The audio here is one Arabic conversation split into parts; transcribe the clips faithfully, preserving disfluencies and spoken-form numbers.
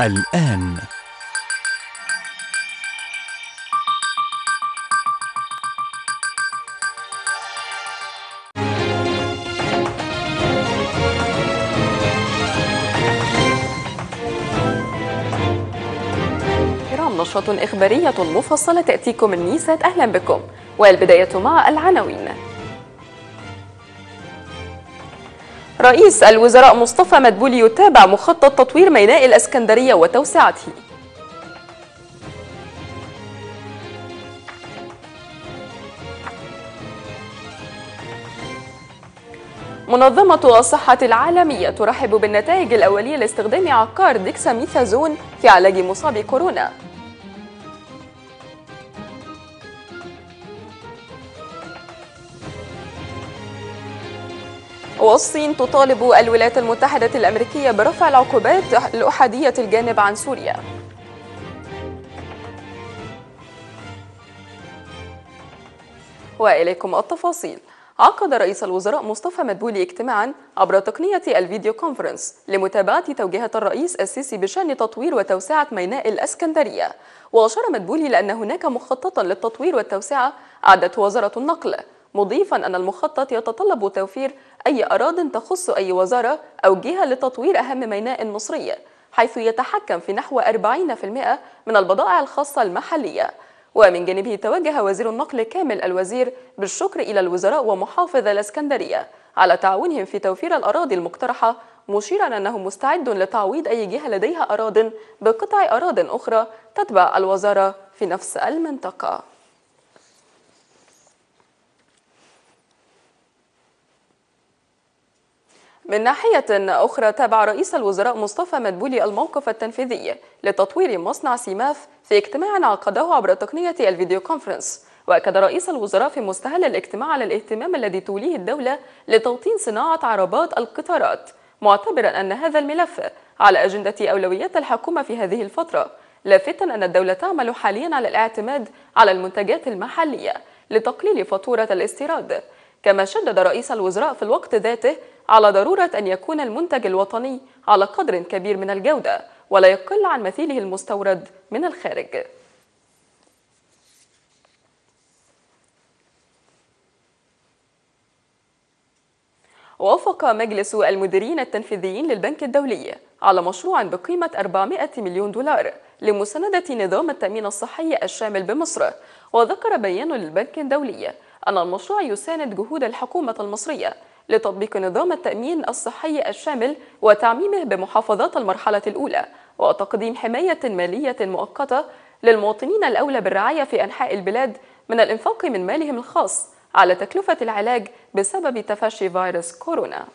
الآن. كرام، نشرة إخبارية مفصلة تأتيكم من نيسات. أهلا بكم، والبداية مع العناوين. رئيس الوزراء مصطفى مدبولي يتابع مخطط تطوير ميناء الإسكندرية وتوسعته. منظمة الصحة العالمية ترحب بالنتائج الأولية لاستخدام عقار ديكساميثازون في علاج مصاب كورونا. والصين تطالب الولايات المتحدة الأمريكية برفع العقوبات الأحادية الجانب عن سوريا. وإليكم التفاصيل. عقد رئيس الوزراء مصطفى مدبولي اجتماعا عبر تقنية الفيديو كونفرنس لمتابعة توجيهات الرئيس السيسي بشأن تطوير وتوسعة ميناء الإسكندرية. وأشار مدبولي لأن هناك مخططا للتطوير والتوسعة أعدته وزارة النقل، مضيفا أن المخطط يتطلب توفير أي أراضٍ تخص أي وزارة أو جهة لتطوير أهم ميناء مصري، حيث يتحكم في نحو أربعين بالمئة من البضائع الخاصة المحلية. ومن جانبه توجه وزير النقل كامل الوزير بالشكر إلى الوزراء ومحافظ الإسكندرية على تعاونهم في توفير الأراضي المقترحة، مشيرا أنه مستعد لتعويض أي جهة لديها أراضٍ بقطع أراضٍ أخرى تتبع الوزارة في نفس المنطقة. من ناحية أخرى، تابع رئيس الوزراء مصطفى مدبولي الموقف التنفيذي لتطوير مصنع سيماف في اجتماع عقده عبر تقنية الفيديو كونفرنس. وأكد رئيس الوزراء في مستهل الاجتماع على الاهتمام الذي توليه الدولة لتوطين صناعة عربات القطارات، معتبرا أن هذا الملف على أجندة أولويات الحكومة في هذه الفترة، لافتا أن الدولة تعمل حاليا على الاعتماد على المنتجات المحلية لتقليل فاتورة الاستيراد. كما شدد رئيس الوزراء في الوقت ذاته على ضرورة أن يكون المنتج الوطني على قدر كبير من الجودة ولا يقل عن مثيله المستورد من الخارج. وافق مجلس المديرين التنفيذيين للبنك الدولي على مشروع بقيمة أربعمئة مليون دولار لمساندة نظام التأمين الصحي الشامل بمصر. وذكر بيان للبنك الدولي أن المشروع يساند جهود الحكومة المصرية لتطبيق نظام التأمين الصحي الشامل وتعميمه بمحافظات المرحلة الأولى، وتقديم حماية مالية مؤقتة للمواطنين الأولى بالرعاية في أنحاء البلاد من الإنفاق من مالهم الخاص على تكلفة العلاج بسبب تفشي فيروس كورونا.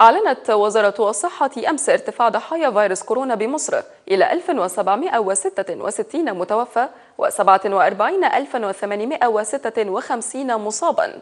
أعلنت وزارة الصحة أمس ارتفاع ضحايا فيروس كورونا بمصر إلى ألف وسبعمئة وستة وستين متوفى وسبعة وأربعين ألفاً وثمانمئة وستة وخمسين مصاباً.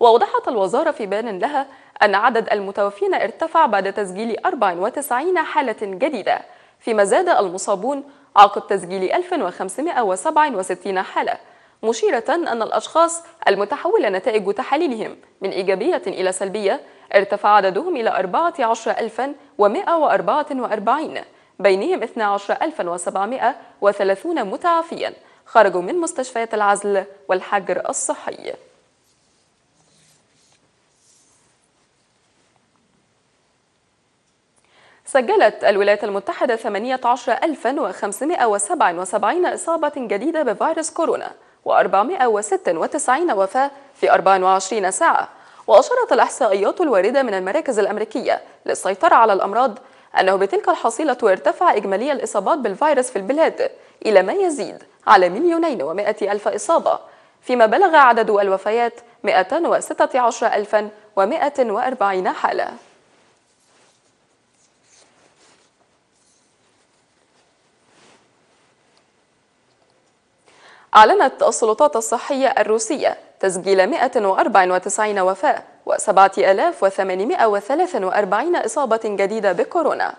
وأوضحت الوزارة في بيان لها أن عدد المتوفين ارتفع بعد تسجيل أربع وتسعين حالة جديدة، فيما زاد المصابون عقب تسجيل ألف وخمسمئة وسبعة وستين حالة، مشيرة أن الأشخاص المتحولة نتائج تحاليلهم من إيجابية إلى سلبية ارتفع عددهم إلى أربعة عشر ألفاً ومئة وأربعة وأربعين، بينهم اثنا عشر ألفاً وسبعمئة وثلاثين متعافياً خرجوا من مستشفيات العزل والحجر الصحي. سجلت الولايات المتحدة ثمانية عشر ألفاً وخمسمئة وسبعة وسبعين إصابة جديدة بفيروس كورونا وأربعمئة وستة وتسعين وفاة في أربع وعشرين ساعة. وأشارت الإحصائيات الواردة من المراكز الأمريكية للسيطرة على الأمراض أنه بتلك الحصيلة ارتفع إجمالي الإصابات بالفيروس في البلاد إلى ما يزيد على مليونين ومائة ألف إصابة، فيما بلغ عدد الوفيات مئة وستة عشر ألفاً ومئة وأربعين حالة. أعلنت السلطات الصحية الروسية تسجيل مئة وأربع وتسعين وفاة وسبعة آلاف وثمانمئة وثلاثة وأربعين إصابة جديدة بكورونا.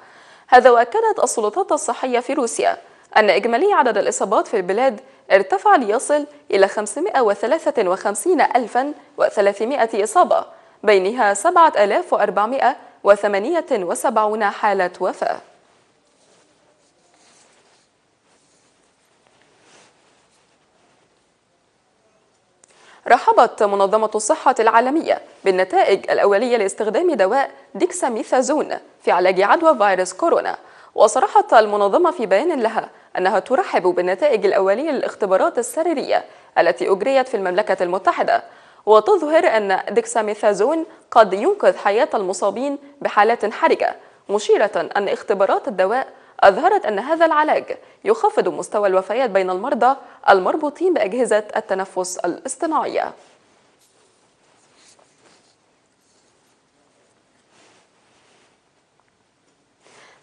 هذا وأكدت السلطات الصحية في روسيا أن إجمالي عدد الإصابات في البلاد ارتفع ليصل إلى خمسمائة وثلاثة وخمسين ألفاً وثلاثمائة إصابة، بينها سبعة آلاف وأربعمائة وثمانية وسبعين حالة وفاة. رحبت منظمة الصحة العالمية بالنتائج الأولية لاستخدام دواء ديكساميثازون في علاج عدوى فيروس كورونا، وصرحت المنظمة في بيان لها أنها ترحب بالنتائج الأولية للاختبارات السريرية التي أجريت في المملكة المتحدة، وتظهر أن ديكساميثازون قد ينقذ حياة المصابين بحالات حرجة، مشيرة أن اختبارات الدواء أظهرت أن هذا العلاج يخفض مستوى الوفيات بين المرضى المربوطين بأجهزة التنفس الاصطناعية.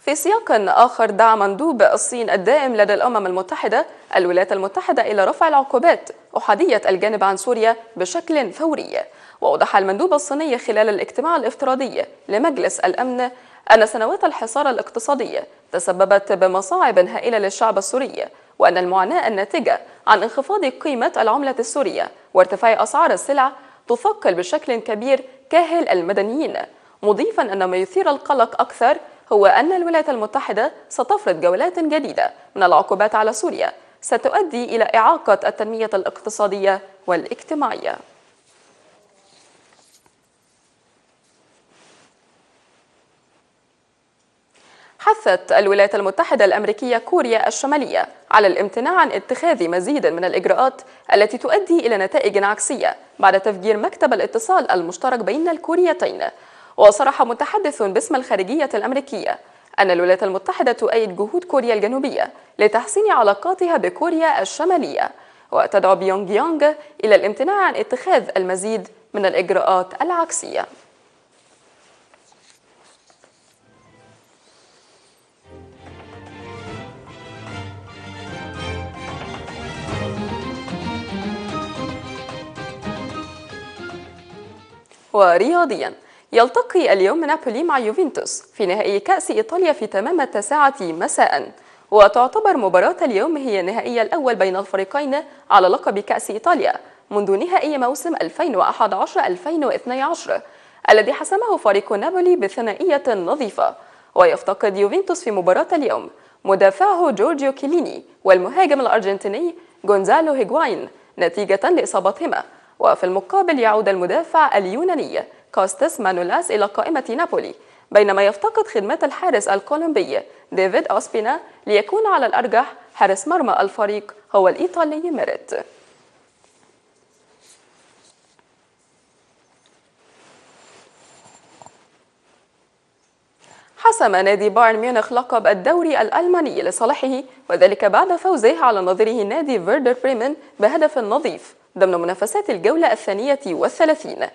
في سياق آخر، دعا مندوب الصين الدائم لدى الأمم المتحدة الولايات المتحدة إلى رفع العقوبات أحادية الجانب عن سوريا بشكل فوري، وأوضح المندوب الصيني خلال الاجتماع الافتراضي لمجلس الأمن أن سنوات الحصار الاقتصادي تسببت بمصاعب هائلة للشعب السوري، وأن المعاناة الناتجة عن انخفاض قيمة العملة السورية وارتفاع أسعار السلع تثقل بشكل كبير كاهل المدنيين، مضيفا أن ما يثير القلق أكثر هو أن الولايات المتحدة ستفرض جولات جديدة من العقوبات على سوريا ستؤدي إلى إعاقة التنمية الاقتصادية والاجتماعية. حثت الولايات المتحدة الأمريكية كوريا الشمالية على الامتناع عن اتخاذ مزيد من الإجراءات التي تؤدي إلى نتائج عكسية بعد تفجير مكتب الاتصال المشترك بين الكوريتين، وصرح متحدث باسم الخارجية الأمريكية أن الولايات المتحدة تؤيد جهود كوريا الجنوبية لتحسين علاقاتها بكوريا الشمالية، وتدعو بيونغيانغ إلى الامتناع عن اتخاذ المزيد من الإجراءات العكسية. ورياضيا، يلتقي اليوم نابولي مع يوفنتوس في نهائي كأس إيطاليا في تمام التاسعة مساء، وتعتبر مباراة اليوم هي النهائي الأول بين الفريقين على لقب كأس إيطاليا منذ نهائي موسم ألفين وأحد عشر ألفين واثني عشر الذي حسمه فريق نابولي بثنائية نظيفة. ويفتقد يوفنتوس في مباراة اليوم مدافعه جورجيو كيليني والمهاجم الأرجنتيني جونزالو هيجواين نتيجة لإصابتهما، وفي المقابل يعود المدافع اليوناني كوستاس مانولاس إلى قائمة نابولي، بينما يفتقد خدمات الحارس الكولومبي ديفيد اوسبينا ليكون على الأرجح حارس مرمى الفريق هو الإيطالي ميريت. حسم نادي بايرن ميونخ لقب الدوري الألماني لصالحه، وذلك بعد فوزه على نظيره نادي فيردر بريمين بهدف نظيف ضمن منافسات الجولة الثانية والثلاثين.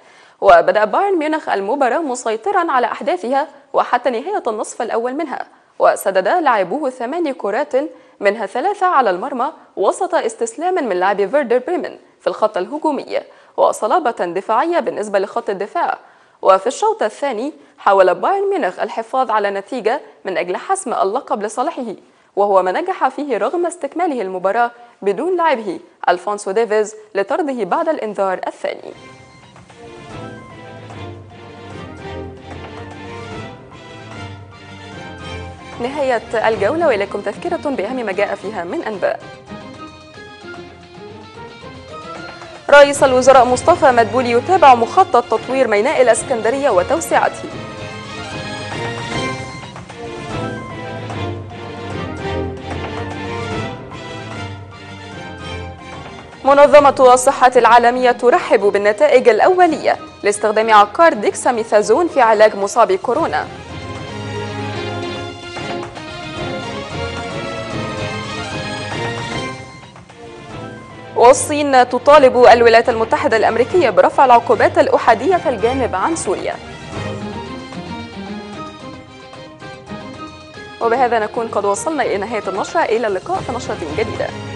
وبدأ بايرن ميونخ المباراة مسيطرا على أحداثها وحتى نهاية النصف الأول منها، وسدد لاعبوه ثماني كرات منها ثلاثة على المرمى وسط استسلام من لاعب فيردر بريمين في الخط الهجومي وصلابة دفاعية بالنسبة لخط الدفاع. وفي الشوط الثاني حاول بايرن ميونخ الحفاظ على نتيجة من أجل حسم اللقب لصالحه، وهو ما نجح فيه رغم استكماله المباراة بدون لاعبه ألفونسو ديفيز لطرده بعد الإنذار الثاني. نهاية الجولة وإليكم تذكرة بأهم ما جاء فيها من أنباء. رئيس الوزراء مصطفى مدبولي يتابع مخطط تطوير ميناء الإسكندرية وتوسعته. منظمة الصحة العالمية ترحب بالنتائج الأولية لاستخدام عقار ديكساميثازون في علاج مصابي كورونا. والصين تطالب الولايات المتحدة الأمريكية برفع العقوبات الأحادية الجانب عن سوريا. وبهذا نكون قد وصلنا إلى نهاية النشرة، إلى اللقاء في نشرة جديدة.